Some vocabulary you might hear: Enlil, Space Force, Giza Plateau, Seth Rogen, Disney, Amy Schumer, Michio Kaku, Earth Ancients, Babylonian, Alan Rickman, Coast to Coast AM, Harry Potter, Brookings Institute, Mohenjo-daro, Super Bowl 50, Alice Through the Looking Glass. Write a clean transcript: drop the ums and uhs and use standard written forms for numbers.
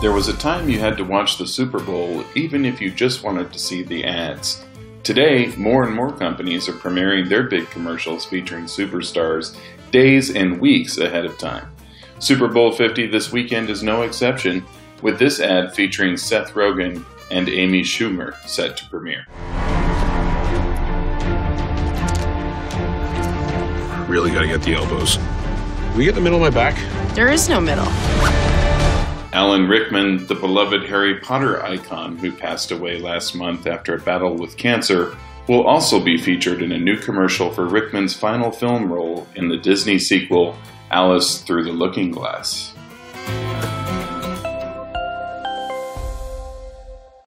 There was a time you had to watch the Super Bowl even if you just wanted to see the ads. Today, more and more companies are premiering their big commercials featuring superstars days and weeks ahead of time. Super Bowl 50 this weekend is no exception, with this ad featuring Seth Rogen and Amy Schumer set to premiere. Really gotta get the elbows. Can we get the middle of my back? There is no middle. Alan Rickman, the beloved Harry Potter icon who passed away last month after a battle with cancer, will also be featured in a new commercial for Rickman's final film role in the Disney sequel, Alice Through the Looking Glass.